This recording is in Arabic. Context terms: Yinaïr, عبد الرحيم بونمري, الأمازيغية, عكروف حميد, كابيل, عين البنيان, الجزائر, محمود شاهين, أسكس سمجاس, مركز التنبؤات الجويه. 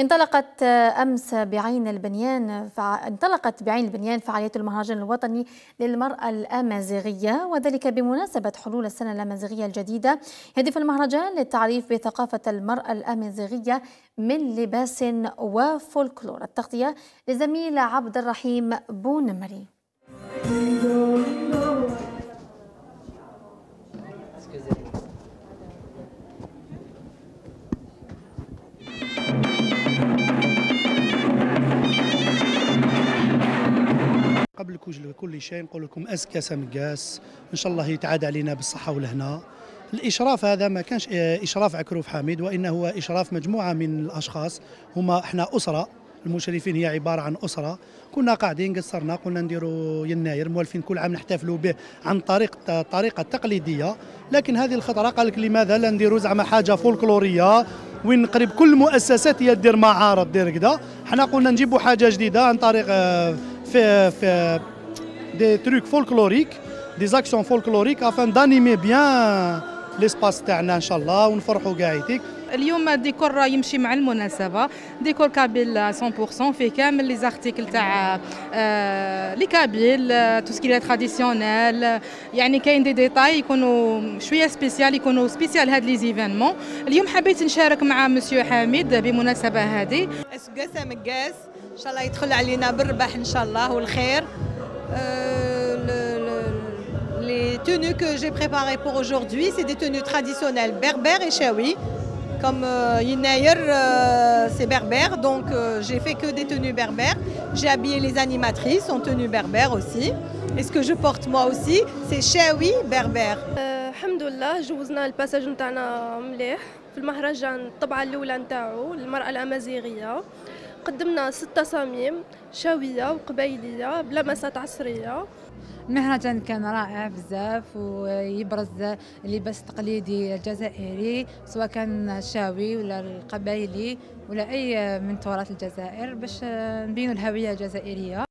انطلقت بعين البنيان فعالية المهرجان الوطني للمرأة الأمازيغية، وذلك بمناسبة حلول السنة الأمازيغية الجديدة. يهدف المهرجان للتعريف بثقافة المرأة الأمازيغية من لباس وفولكلور. التغطية لزميل عبد الرحيم بونمري. قبل كل شيء نقول لكم أسكس سمجاس، إن شاء الله يتعاد علينا بالصحة والهنا. الإشراف هذا ما كانش إشراف عكروف حميد، وإنه هو إشراف مجموعة من الأشخاص. هما إحنا أسرة، المشرفين هي عبارة عن أسرة، كنا قاعدين قصرنا قلنا نديروا يناير موالفين كل عام نحتفلوا به عن طريقة تقليدية، لكن هذه الخطرة قال لك لماذا لا نديروا زعما حاجة فولكلورية وين نقرب كل مؤسسات هي دير معارض دير كذا. حنا قلنا نجيبوا حاجة جديدة عن طريق في des trucs folkloriques, des actions folkloriques afin d'animer bien l'espace تاعنا إن شاء الله ونفرحوا قاعدتك. اليوم ديكور يمشي مع المناسبة، ديكور كابيل 100% فيه كامل لي زارتيكل تاع لي كابيل تو سكي تراديسيونيل، يعني كاين دي ديتاي يكونوا شويه سبيسيال، يكونوا سبيسيال هاد لي زيفينمون. اليوم حبيت نشارك مع مسيو حميد بمناسبة هذه. أسكس مقاس إن شاء الله يدخل علينا بالربح إن شاء الله والخير. Les tenues que j'ai préparées pour aujourd'hui, c'est des tenues traditionnelles berbères et chaouis. Comme Yinaïr, c'est berbère, donc j'ai fait que des tenues berbères. J'ai habillé les animatrices en tenue berbère aussi. Et ce que je porte moi aussi, c'est chaoui berbère. Alhamdulillah, جوزنا الباساج نتاعنا مليح في المهرجان. الطبعة الأولى نتاعو المرأة الأمازيغية، قدمنا 6 تصاميم شاوية وقبيلية بلمسات عصرية. المهرجان كان رائع بزاف ويبرز اللباس التقليدي الجزائري، سواء كان شاوي ولا القبائلي ولا أي من تراث الجزائر، باش نبينوا الهوية الجزائرية.